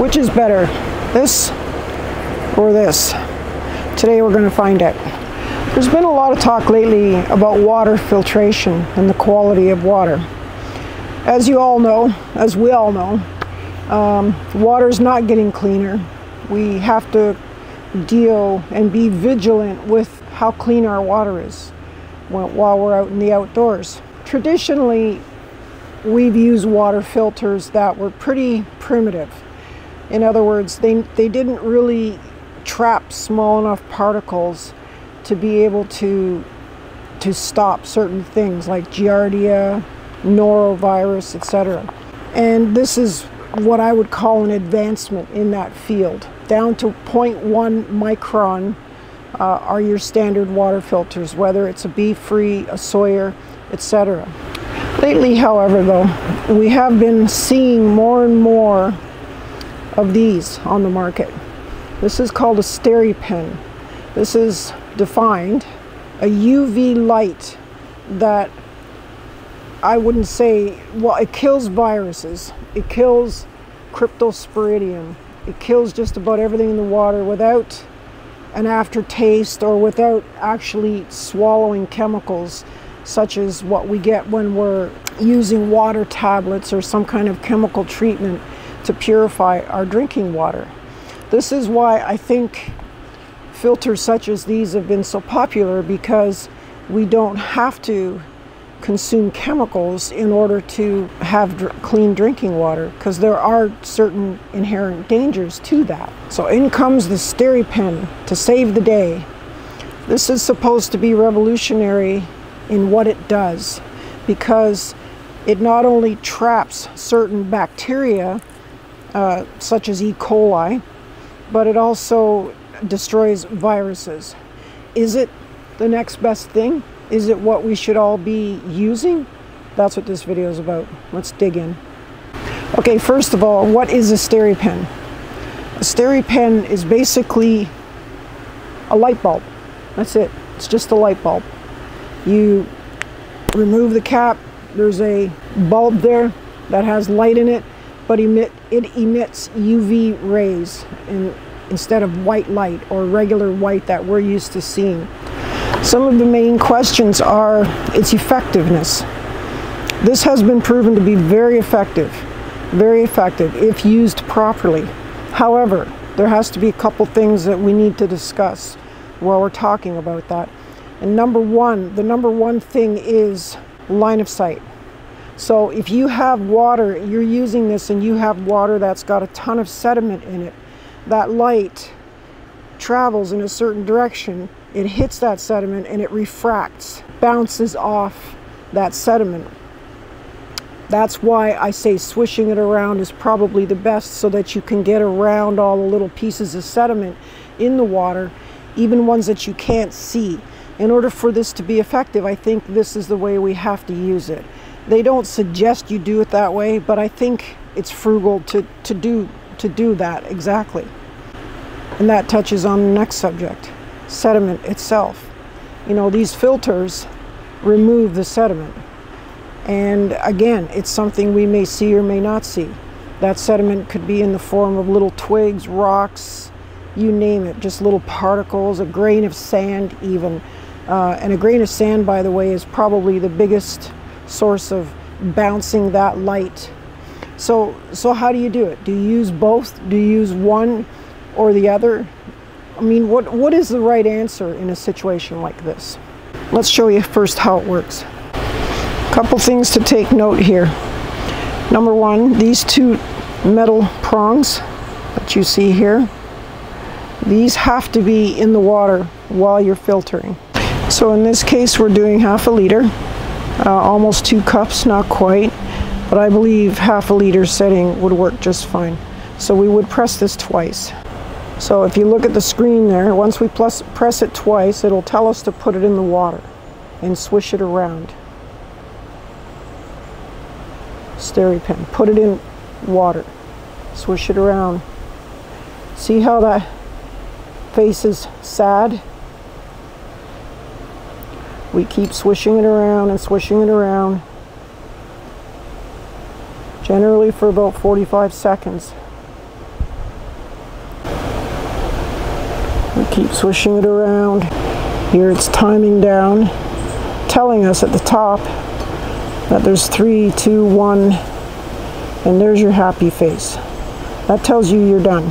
Which is better, this or this? Today we're going to find out. There's been a lot of talk lately about water filtration and the quality of water. As you all know, as we all know, water's not getting cleaner. We have to deal and be vigilant with how clean our water is while we're out in the outdoors. Traditionally, we've used water filters that were pretty primitive. In other words, they didn't really trap small enough particles to be able to stop certain things like Giardia, norovirus, etc. And this is what I would call an advancement in that field. Down to 0.1 micron are your standard water filters, whether it's a BeFree, a Sawyer, etc. Lately, however, though, we have been seeing more and more of these on the market. This is called a SteriPen. This is defined a UV light that I wouldn't say, well, it kills viruses, it kills Cryptosporidium, it kills just about everything in the water without an aftertaste or without actually swallowing chemicals such as what we get when we're using water tablets or some kind of chemical treatment to purify our drinking water. This is why I think filters such as these have been so popular, because we don't have to consume chemicals in order to have clean drinking water, because there are certain inherent dangers to that. So in comes the SteriPen to save the day. This is supposed to be revolutionary in what it does, because it not only traps certain bacteria such as E. coli, but it also destroys viruses. Is it the next best thing? Is it what we should all be using? That's what this video is about. Let's dig in. Okay, first of all, what is a SteriPen? A SteriPen is basically a light bulb. That's it. It's just a light bulb. You remove the cap, there's a bulb there that has light in it, but it emits UV rays instead of white light or regular white that we're used to seeing. Some of the main questions are its effectiveness. This has been proven to be very effective if used properly. However, there has to be a couple things that we need to discuss while we're talking about that. And the number one thing is line of sight. So if you have water, you're using this and you have water that's got a ton of sediment in it, that light travels in a certain direction, it hits that sediment and it refracts, bounces off that sediment. That's why I say swishing it around is probably the best, so that you can get around all the little pieces of sediment in the water, even ones that you can't see. In order for this to be effective, I think this is the way we have to use it. They don't suggest you do it that way, but I think it's frugal to do that exactly. And that touches on the next subject. Sediment itself. You know, these filters remove the sediment, and again, it's something we may see or may not see. That sediment could be in the form of little twigs, rocks, you name it, just little particles, a grain of sand even. And a grain of sand, by the way, is probably the biggest source of bouncing that light. So how do you do it? Do you use both? Do you use one or the other? I mean, what is the right answer in a situation like this? Let's show you first how it works. A couple things to take note here. Number one, these two metal prongs that you see here, these have to be in the water while you're filtering. So in this case, we're doing 1/2 liter, almost 2 cups, not quite, but I believe 1/2 liter setting would work just fine. So we would press this twice. So if you look at the screen there, once we press it twice, it'll tell us to put it in the water and swish it around. SteriPen, put it in water, swish it around. See how that face is sad? We keep swishing it around and swishing it around, generally for about 45 seconds. We keep swishing it around. Here it's timing down, telling us at the top that there's 3, 2, 1, and there's your happy face. That tells you you're done.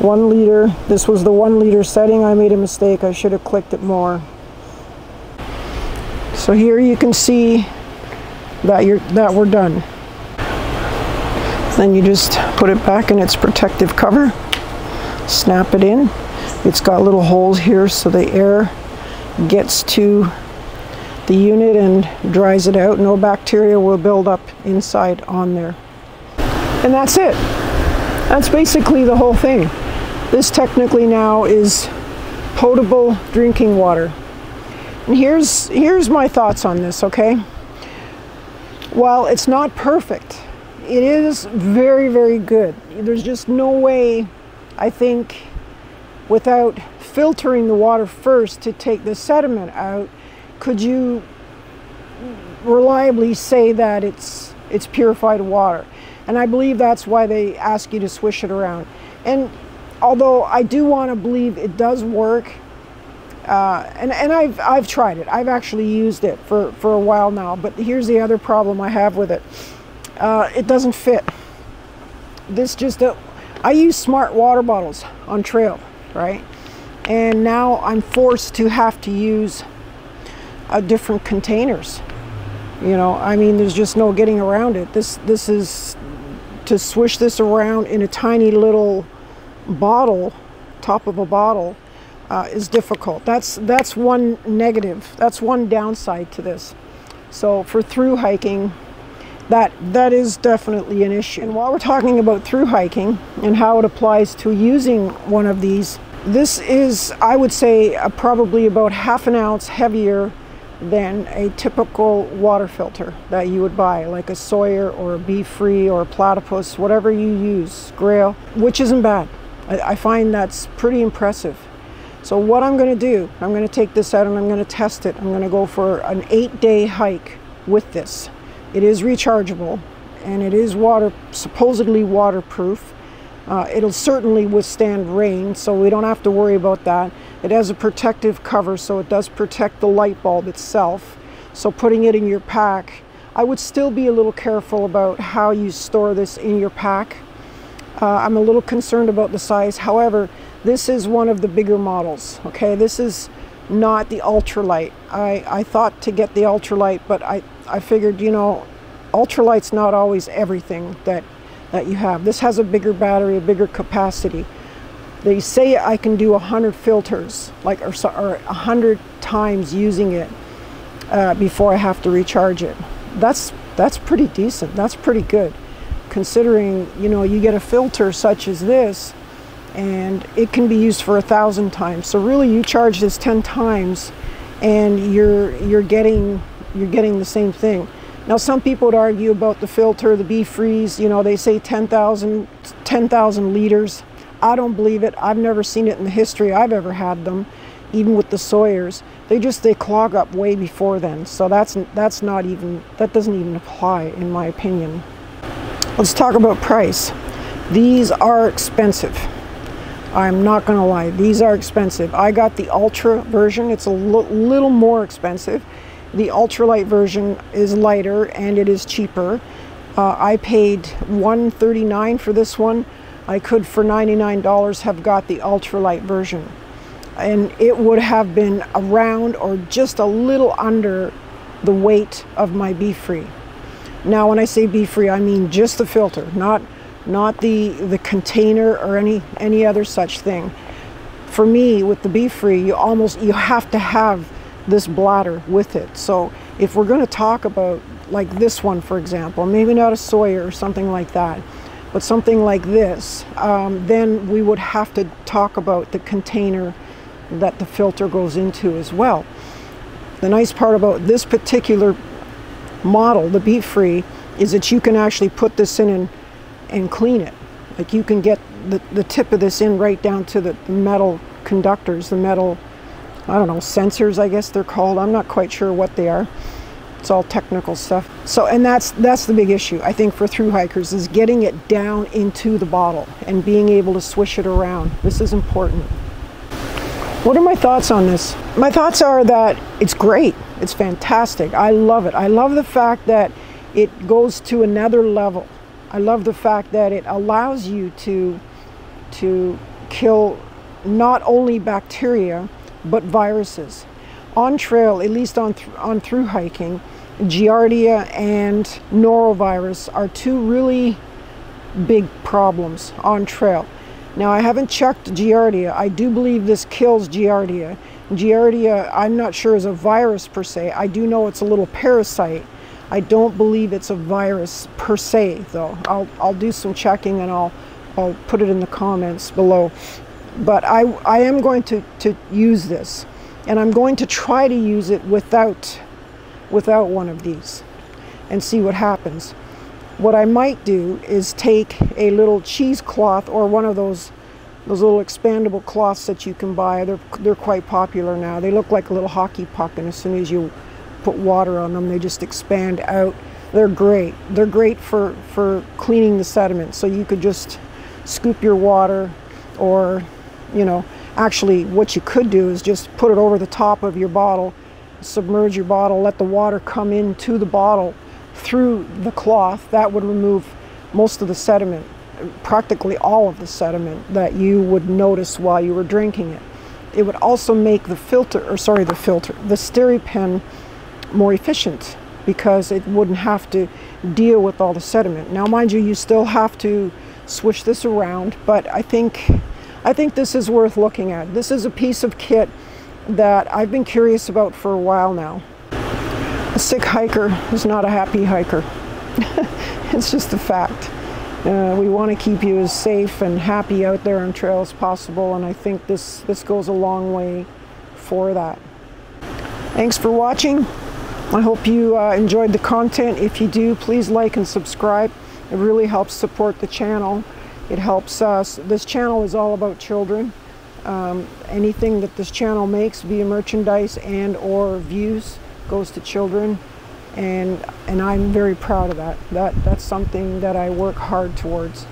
1 liter, this was the 1 liter setting. I made a mistake, I should have clicked it more. So here you can see that we're done. Then you just put it back in its protective cover, snap it in. It's got little holes here so the air gets to the unit and dries it out. No bacteria will build up inside on there. And that's it. That's basically the whole thing. This technically now is potable drinking water. And here's my thoughts on this, okay? While it's not perfect, it is very, very good. There's just no way, I think, without filtering the water first to take the sediment out, could you reliably say that it's purified water. And I believe that's why they ask you to swish it around. And although I do want to believe it does work, and I've tried it. I've actually used it for a while now, but here's the other problem I have with it. It doesn't fit. This just, I use smart water bottles on trail, right? And now I'm forced to have to use different containers. You know, I mean, there's just no getting around it. This is, to swish this around in a tiny little bottle, top of a bottle, is difficult. That's one negative. That's one downside to this. So for through hiking, that is definitely an issue. And while we're talking about through hiking and how it applies to using one of these, this is, I would say, probably about ½ an ounce heavier than a typical water filter that you would buy, like a Sawyer or a BeFree or a Platypus, whatever you use, Grail, which isn't bad. I find that's pretty impressive. So what I'm going to do, I'm going to take this out and I'm going to test it. I'm going to go for an 8-day hike with this. It is rechargeable and it is supposedly waterproof. It'll certainly withstand rain, so we don't have to worry about that. It has a protective cover, so it does protect the light bulb itself. So putting it in your pack, I would still be a little careful about how you store this in your pack. I'm a little concerned about the size. However, this is one of the bigger models, okay? This is not the ultralight. I thought to get the ultralight, but I figured, you know, ultralight's not always everything that you have. This has a bigger battery, a bigger capacity. They say I can do 100 filters, like, or 100 times using it before I have to recharge it. That's pretty decent. That's pretty good, considering, you know, you get a filter such as this, and it can be used for 1,000 times. So really, you charge this 10 times, and you're getting the same thing. Now, some people would argue about the filter, the BeFree, you know, they say 10,000 liters. I don't believe it. I've never seen it in the history I've ever had them, even with the Sawyers. They clog up way before then. So that's not even, that doesn't even apply in my opinion. Let's talk about price. These are expensive. I'm not gonna lie, these are expensive. I got the Ultra version. It's a little more expensive. The ultralight version is lighter and it is cheaper. I paid $139 for this one. I could for $99 have got the ultralight version, and it would have been around or just a little under the weight of my BeFree. Now when I say BeFree, I mean just the filter, not the container or any other such thing. For me, with the BeFree, you have to have this bladder with it. So if we're going to talk about, like, this one, for example, maybe not a Sawyer or something like that, but something like this, then we would have to talk about the container that the filter goes into as well. The nice part about this particular model, the BeFree, is that you can actually put this in and clean it. Like, you can get the tip of this in right down to the metal conductors, the metal, I don't know, sensors, I guess they're called. I'm not quite sure what they are. It's all technical stuff. So, and that's the big issue, I think, for through hikers, is getting it down into the bottle and being able to swish it around. This is important. What are my thoughts on this? My thoughts are that it's great. It's fantastic. I love it. I love the fact that it goes to another level. I love the fact that it allows you to kill not only bacteria, but viruses. On trail, at least on through hiking, Giardia and norovirus are two really big problems on trail. Now, I haven't checked Giardia. I do believe this kills Giardia. Giardia, I'm not sure, is a virus per se. I do know it's a little parasite. I don't believe it's a virus per se, though. I'll do some checking and I'll put it in the comments below. But I am going to use this, and I'm going to try to use it without one of these and see what happens. What I might do is take a little cheesecloth or one of those little expandable cloths that you can buy. They're quite popular now. They look like a little hockey puck, and as soon as you put water on them, they just expand out. They're great. They're great for cleaning the sediment. So you could just scoop your water, or, you know, actually what you could do is just put it over the top of your bottle, submerge your bottle, let the water come into the bottle through the cloth. That would remove most of the sediment, practically all of the sediment that you would notice while you were drinking it. It would also make the SteriPen more efficient, because it wouldn't have to deal with all the sediment. Now, mind you, you still have to swish this around, but I think this is worth looking at. This is a piece of kit that I've been curious about for a while now. A sick hiker is not a happy hiker. It's just a fact. We want to keep you as safe and happy out there on trail as possible, and I think this goes a long way for that. Thanks for watching. I hope you enjoyed the content. If you do, please like and subscribe. It really helps support the channel. It helps us. This channel is all about children. Anything that this channel makes via merchandise and or views goes to children, and I'm very proud of that. That's something that I work hard towards.